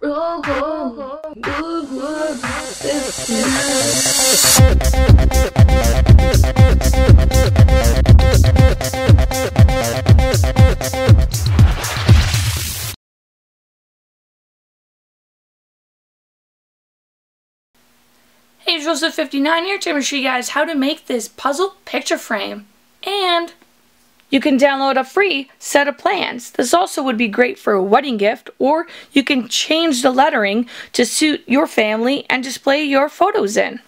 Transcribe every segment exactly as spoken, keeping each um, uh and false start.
Hey, Rosewood fifty-nine here to show you guys how to make this puzzle picture frame, and you can download a free set of plans. This also would be great for a wedding gift, or you can change the lettering to suit your family and display your photos in. To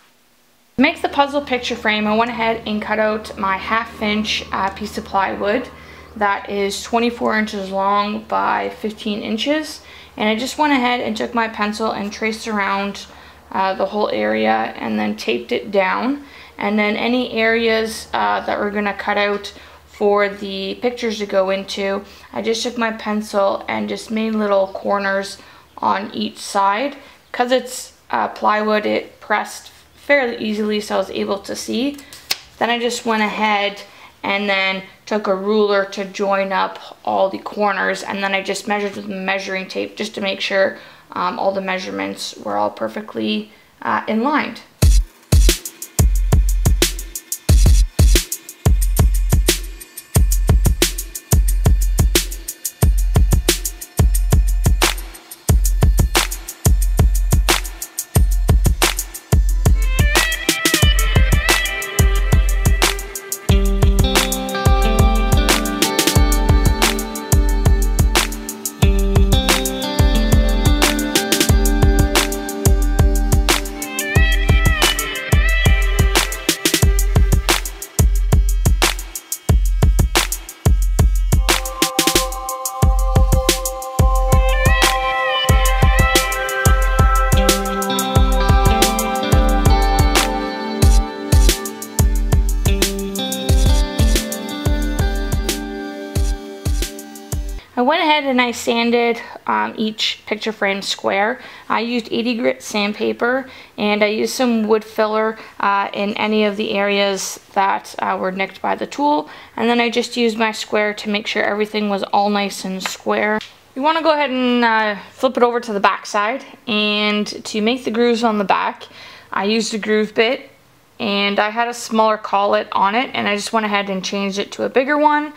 make the puzzle picture frame, I went ahead and cut out my half inch uh, piece of plywood that is twenty-four inches long by fifteen inches. And I just went ahead and took my pencil and traced around uh, the whole area and then taped it down. And then any areas uh, that we're gonna cut out for the pictures to go into, I just took my pencil and just made little corners on each side. Because it's uh, plywood, it pressed fairly easily, so I was able to see. Then I just went ahead and then took a ruler to join up all the corners, and then I just measured with measuring tape just to make sure um, all the measurements were all perfectly uh, in line. I went ahead and I sanded um, each picture frame square. I used eighty grit sandpaper, and I used some wood filler uh, in any of the areas that uh, were nicked by the tool. And then I just used my square to make sure everything was all nice and square. You want to go ahead and uh, flip it over to the back side, and to make the grooves on the back, I used a groove bit, and I had a smaller collet on it, and I just went ahead and changed it to a bigger one.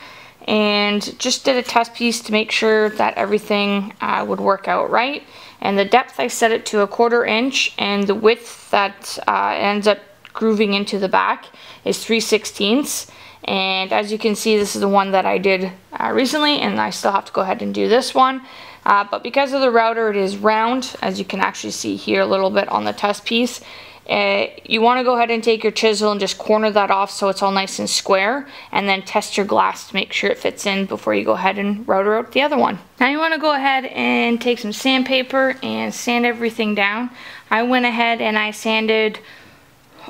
And just did a test piece to make sure that everything uh, would work out right. And the depth, I set it to a quarter inch, and the width that uh, ends up grooving into the back is three sixteenths. And as you can see, this is the one that I did uh, recently, and I still have to go ahead and do this one. Uh, but because of the router, it is round, as you can actually see here a little bit on the test piece. Uh, you want to go ahead and take your chisel and just corner that off so it's all nice and square, and then test your glass to make sure it fits in before you go ahead and router out the other one. Now you want to go ahead and take some sandpaper and sand everything down. I went ahead and I sanded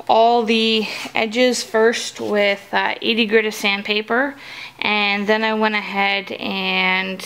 all the edges first with uh, eighty grit of sandpaper, and then I went ahead and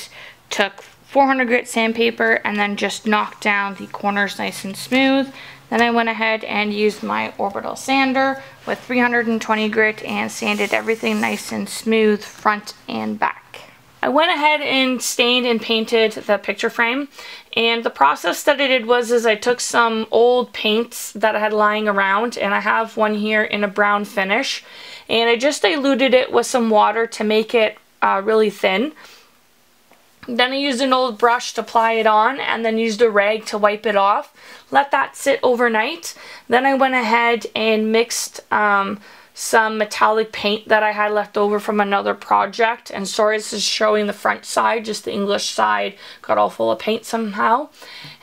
took four hundred grit sandpaper and then just knocked down the corners nice and smooth. Then I went ahead and used my orbital sander with three hundred twenty grit and sanded everything nice and smooth front and back. I went ahead and stained and painted the picture frame, and the process that I did was is I took some old paints that I had lying around, and I have one here in a brown finish, and I just diluted it with some water to make it uh, really thin. Then I used an old brush to apply it on, and then used a rag to wipe it off. Let that sit overnight. Then I went ahead and mixed um, some metallic paint that I had left over from another project. And sorry, this is showing the front side, just the English side got all full of paint somehow.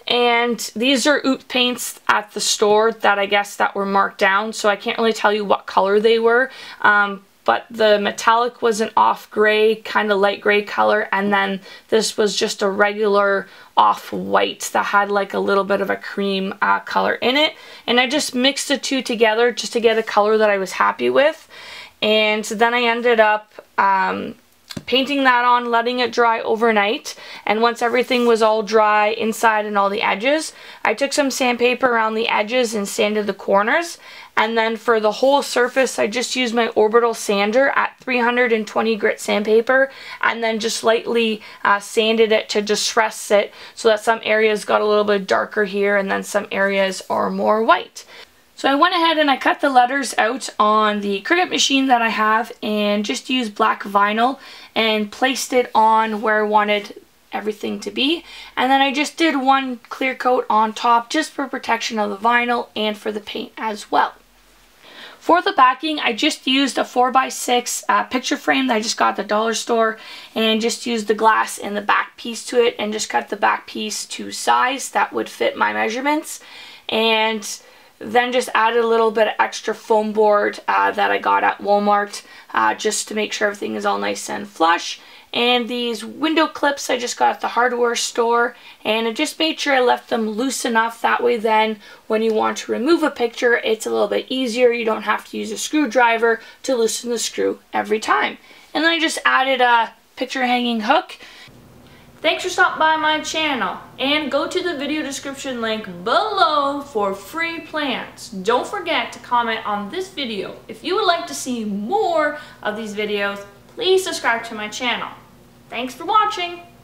And these are oot paints at the store that I guess that were marked down, so I can't really tell you what color they were. Um, But the metallic was an off gray, kind of light gray color, and then this was just a regular off white that had like a little bit of a cream uh, color in it. And I just mixed the two together just to get a color that I was happy with. And so then I ended up um, painting that on, letting it dry overnight, and once everything was all dry inside and all the edges, I took some sandpaper around the edges and sanded the corners, and then for the whole surface I just used my orbital sander at three hundred twenty grit sandpaper, and then just lightly uh, sanded it to distress it so that some areas got a little bit darker here and then some areas are more white. So I went ahead and I cut the letters out on the Cricut machine that I have and just used black vinyl and placed it on where I wanted everything to be. And then I just did one clear coat on top just for protection of the vinyl and for the paint as well. For the backing, I just used a four by six uh, picture frame that I just got at the dollar store and just used the glass and the back piece to it and just cut the back piece to size that would fit my measurements. And then just added a little bit of extra foam board uh, that I got at Walmart uh, just to make sure everything is all nice and flush. And these window clips I just got at the hardware store, and I just made sure I left them loose enough that way then when you want to remove a picture it's a little bit easier. You don't have to use a screwdriver to loosen the screw every time. And then I just added a picture hanging hook. Thanks for stopping by my channel, and go to the video description link below for free plans. Don't forget to comment on this video. If you would like to see more of these videos, please subscribe to my channel. Thanks for watching.